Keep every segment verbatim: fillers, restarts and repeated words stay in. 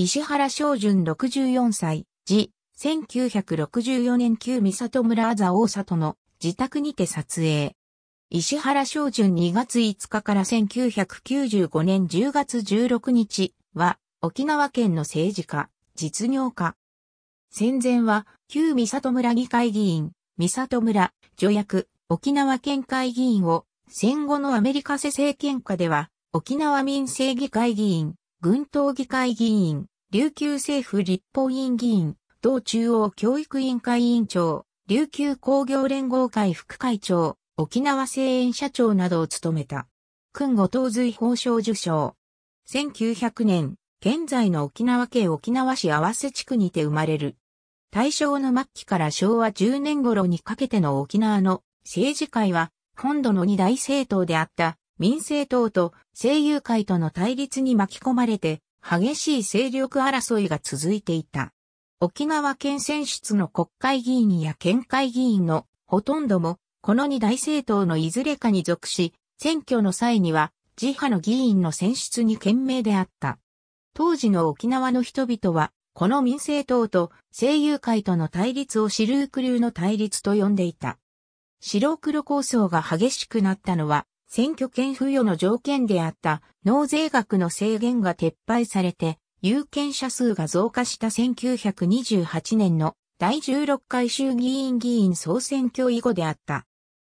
石原昌淳ろくじゅうよんさい、時、せんきゅうひゃくろくじゅうよねん旧三郷村あざ大里の自宅にて撮影。石原昌淳にがついつかからせんきゅうひゃくきゅうじゅうごねんじゅうがつじゅうろくにちは沖縄県の政治家、実業家。戦前は旧三郷村議会議員、三郷村助役、沖縄県会議員を戦後のアメリカ世政権下では沖縄民政議会議員、群島議会議員、琉球政府立法院議員、同中央教育委員会委員長、琉球工業連合会副会長、沖縄製塩社長などを務めた。勲五等瑞宝章受章。せんきゅうひゃくねん、現在の沖縄県沖縄市合瀬地区にて生まれる。大正の末期からしょうわじゅうねん頃にかけての沖縄の政治界は、本土の二大政党であった民政党と政友会との対立に巻き込まれて、激しい勢力争いが続いていた。沖縄県選出の国会議員や県会議員のほとんども、この二大政党のいずれかに属し、選挙の際には、自派の議員の選出に懸命であった。当時の沖縄の人々は、この民政党と政友会との対立をシルークルーの対立と呼んでいた。白黒抗争が激しくなったのは、選挙権付与の条件であった納税額の制限が撤廃されて、有権者数が増加したせんきゅうひゃくにじゅうはちねんのだいじゅうろっかい衆議院議員総選挙以後であった。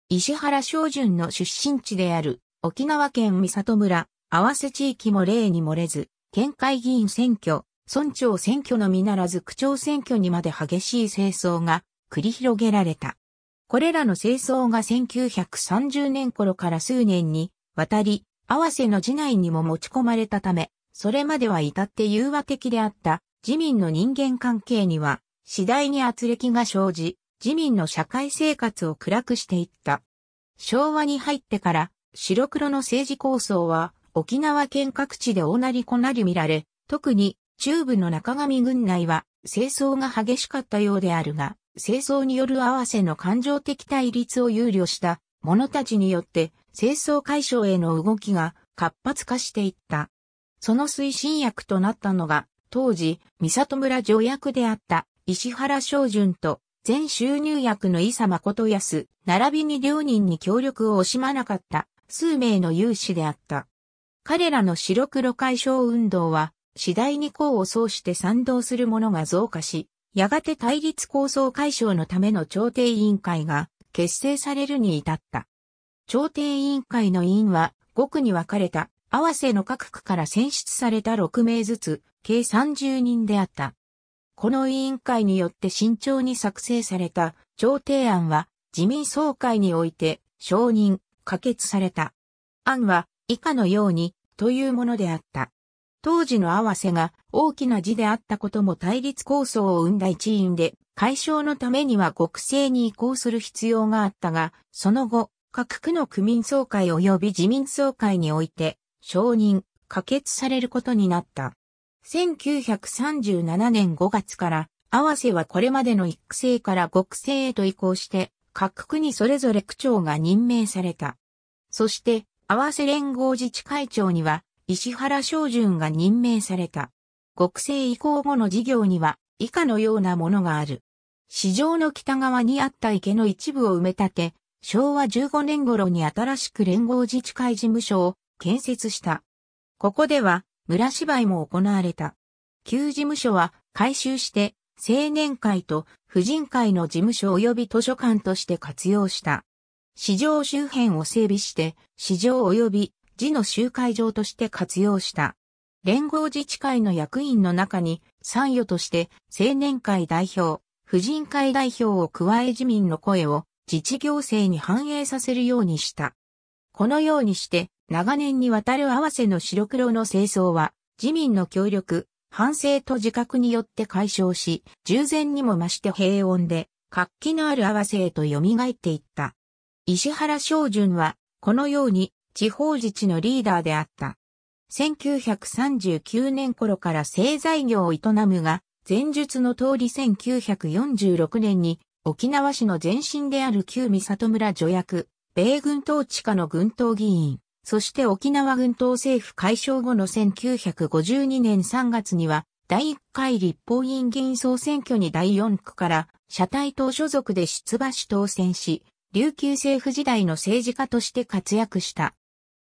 石原昌淳の出身地である沖縄県三郷村、合わせ地域も例に漏れず、県会議員選挙、村長選挙のみならず区長選挙にまで激しい政争が繰り広げられた。これらの政争がせんきゅうひゃくさんじゅうねん頃から数年にわたり、合わせの次内にも持ち込まれたため、それまでは至って融和的であった自民の人間関係には次第に軋轢が生じ、自民の社会生活を暗くしていった。昭和に入ってから白黒の政治抗争は沖縄県各地で大なり小なり見られ、特に中部の中上郡内は政争が激しかったようであるが、政争による合わせの感情的対立を憂慮した者たちによって政争解消への動きが活発化していった。その推進役となったのが、当時、三郷村助役であった石原昌淳と、前収入役の伊佐誠康、並びに両人に協力を惜しまなかった、数名の有志であった。彼らの白黒解消運動は、次第に功を奏して賛同する者が増加し、やがて対立抗争解消のための調停委員会が結成されるに至った。調停委員会の委員は、ご区に分かれた。合わせの各区から選出されたろくめいずつ、計さんじゅうにんであった。この委員会によって慎重に作成された調停案は自民総会において承認、可決された。案は以下のようにというものであった。当時の合わせが大きな字であったことも対立抗争を生んだ一因で、解消のためには国政に移行する必要があったが、その後、各区の区民総会及び自民総会において、承認、可決されることになった。せんきゅうひゃくさんじゅうななねんごがつから、合わせはこれまでのいっく制からごく制へと移行して、各区にそれぞれ区長が任命された。そして、合わせ連合自治会長には、石原昌淳が任命された。ごく制移行後の事業には、以下のようなものがある。市場の北側にあった池の一部を埋め立て、しょうわじゅうごねん頃に新しく連合自治会事務所を、建設した。ここでは村芝居も行われた。旧事務所は改修して青年会と婦人会の事務所及び図書館として活用した。市場周辺を整備して市場及び市の集会場として活用した。連合自治会の役員の中に参与として青年会代表、婦人会代表を加え自民の声を自治行政に反映させるようにした。このようにして、長年にわたる合わせの白黒の政争は、自民の協力、反省と自覚によって解消し、従前にも増して平穏で、活気のある合わせへと蘇っていった。石原昌淳は、このように、地方自治のリーダーであった。せんきゅうひゃくさんじゅうきゅうねん頃から製材業を営むが、前述の通りせんきゅうひゃくよんじゅうろくねんに、沖縄市の前身である旧三郷村助役、米軍統治下の群島議員。そして沖縄群島政府解消後のせんきゅうひゃくごじゅうにねんさんがつにはだいいっかい立法院議員総選挙にだいよん区から社対党所属で出馬し当選し、琉球政府時代の政治家として活躍した。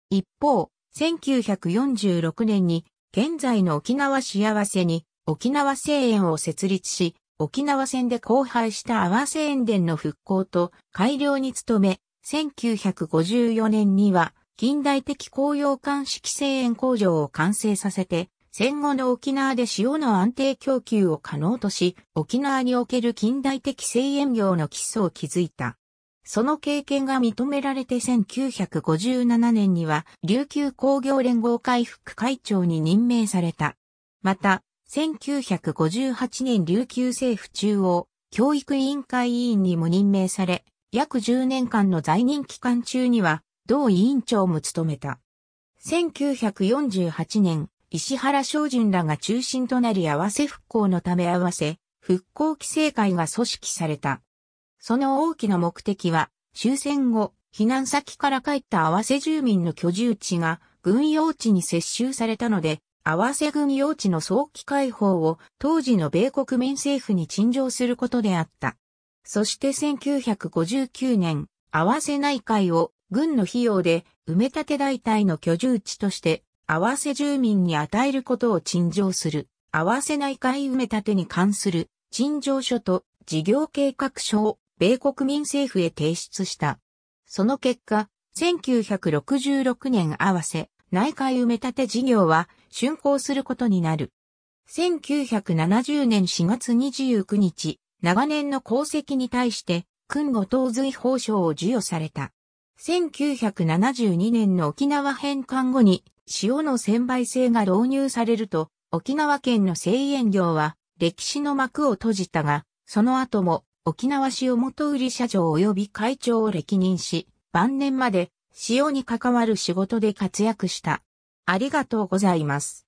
一方、せんきゅうひゃくよんじゅうろくねんに現在の沖縄幸せに沖縄製塩を設立し、沖縄戦で荒廃した阿波製塩田の復興と改良に努め、せんきゅうひゃくごじゅうよねんには近代的工業乾式製塩工場を完成させて、戦後の沖縄で塩の安定供給を可能とし、沖縄における近代的製塩業の基礎を築いた。その経験が認められてせんきゅうひゃくごじゅうななねんには琉球工業連合会副会長に任命された。また、せんきゅうひゃくごじゅうはちねん琉球政府中央教育委員会委員にも任命され、約じゅうねんかんの在任期間中には同委員長も務めた。せんきゅうひゃくよんじゅうはちねん、石原昌淳らが中心となり合わせ復興のため合わせ復興期成会が組織された。その大きな目的は、終戦後、避難先から帰った合わせ住民の居住地が軍用地に接収されたので、合わせ軍用地の早期解放を当時の米国民政府に陳情することであった。そしてせんきゅうひゃくごじゅうきゅうねん、合わせ内海を軍の費用で埋め立て代替の居住地として、合わせ住民に与えることを陳情する、合わせ内海埋め立てに関する陳情書と事業計画書を米国民政府へ提出した。その結果、せんきゅうひゃくろくじゅうろくねん合わせ内海埋め立て事業は竣工することになる。せんきゅうひゃくななじゅうねんしがつにじゅうくにち、長年の功績に対して、勲五等瑞宝章を授与された。せんきゅうひゃくななじゅうにねんの沖縄返還後に、塩の専売制が導入されると、沖縄県の製塩業は歴史の幕を閉じたが、その後も、沖縄塩元売社長及び会長を歴任し、晩年まで塩に関わる仕事で活躍した。ありがとうございます。